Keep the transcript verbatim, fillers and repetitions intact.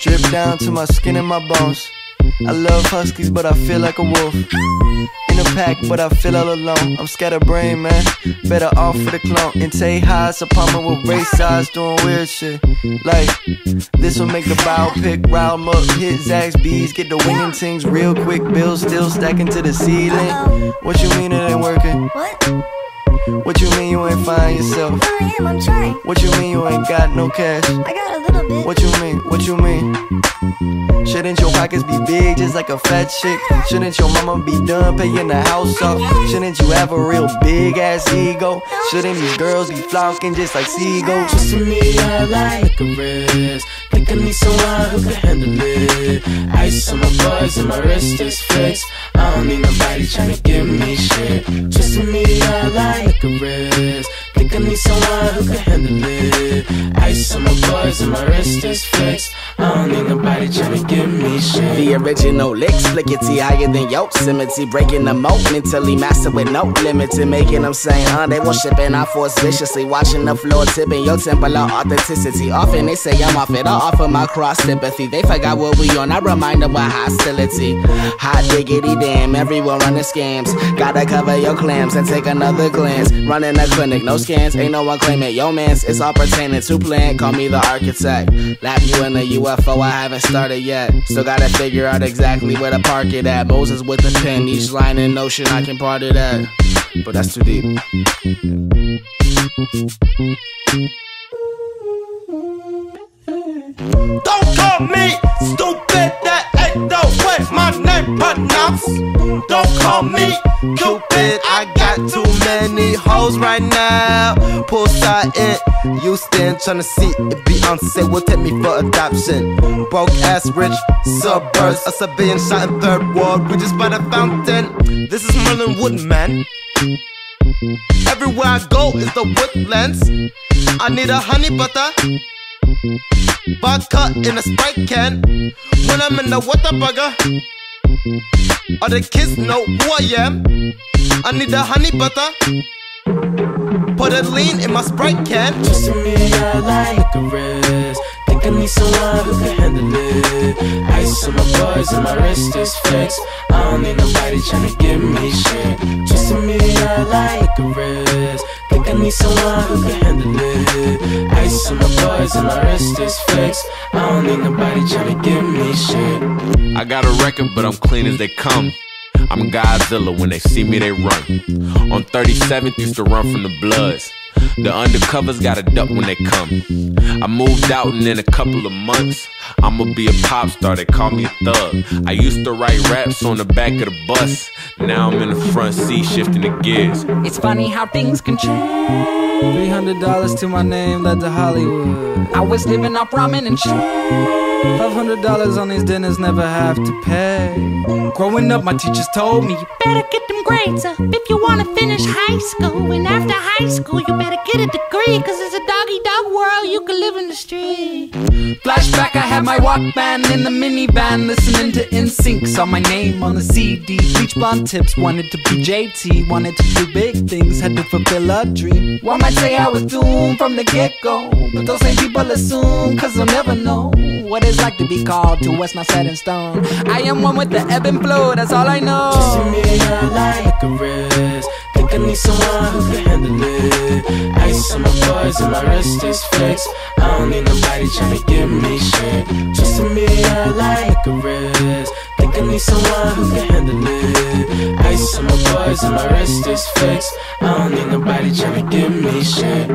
Stripped down to my skin and my bones. I love huskies, but I feel like a wolf. In a pack, but I feel all alone. I'm scatterbrained, man. Better off for the clone. And Tejas, a palmer with race eyes, doing weird shit. Like, this will make the bow pick, round them up, hit Zach's bees, get the winging things real quick. Bills still stacking to the ceiling. What you mean it ain't working? What? What you mean you ain't find yourself? I am, I'm trying. What you mean you ain't got no cash? I got a little bit. What you mean, what you mean? Shouldn't your pockets be big just like a fat chick? Shouldn't your mama be done paying the house off? Shouldn't you have a real big ass ego? Shouldn't these girls be flocking just like seagulls? Just to me, I like a wrist. Think I need someone who can handle it. Ice on my buds and my wrist is fixed. I don't need nobody trying to give me shit. Just to me, I like a wrist. Think I need someone who can handle it. Ice on my bars and my wrist is fixed. I don't need nobody trying to give me shit. The original licks, flickety higher than Yosemite. Breaking the moat, mentally master with no limits. And making them say, huh, they won't ship and I force viciously. Watching the floor tipping your temple of authenticity. Often they say I'm off it, I offer my cross sympathy. They forgot what we on, I remind them with hostility. Hot diggity damn, everyone running scams. Gotta cover your clams and take another glance. Running a clinic, no scans, ain't no one claiming yo man's. It's all pertaining to plan, call me the architect. Lap you in a U F O, I haven't started yet. Still gotta figure out exactly where to park it at. Moses with a pen, each line in notion I can part it at. But that's too deep. Don't call me stupid, that ain't the way my name pronounced. Don't call me Cupid, I got too many hoes right now. Poolside in Houston, tryna see if Beyonce will take me for adoption. Broke ass rich suburbs, a civilian shot in third world, we just by the fountain. This is Merlin Woodman. Everywhere I go is the woodlands. I need a honey butter, vodka in a Sprite can. When I'm in the water burger, all the kids know who I am. I need the honey butter, put a lean in my Sprite can. Just to me, I like a wrist. Think I need someone who can handle it. Ice on my bars and my wrist is fixed. I don't need nobody trying to give me shit. Just to me, I like a wrist. Think I need someone who can handle it. Ice on my bars and my wrist is fixed. I don't need nobody tryna give me shit. I got a record, but I'm clean as they come. I'm Godzilla, when they see me they run. On thirty-seventh used to run from the Bloods. The undercovers gotta duck when they come. I moved out and in a couple of months I'ma be a pop star, they call me a thug. I used to write raps on the back of the bus. Now I'm in the front seat shifting the gears. It's funny how things can change. Three hundred dollars to my name led to Hollywood. I was living off ramen and shit. Five hundred dollars on these dinners, never have to pay. Growing up, my teachers told me, you better get them grades up if you wanna finish high school. And after high school, you better get a degree, cause it's a doggy dog world, you can live in the street. Flashback, I had my Walkman in the minivan, listening to N sync. Saw my name on the C D, bleach blonde tips. Wanted to be J T, wanted to do big things, had to fulfill a dream. One might say I was doomed from the get-go, but those same people assume, cause they'll never know what it's like to be called to what's not set in stone. I am one with the ebb and flow, that's all I know. Just to me, I like a wrist. Think I need someone who can handle it. Ice on my bars and my wrist is fixed. I don't need nobody trying to give me shit. Just to me, I like a wrist. Think I need someone who can handle it. Ice on my bars and my wrist is fixed. I don't need nobody trying to give me shit.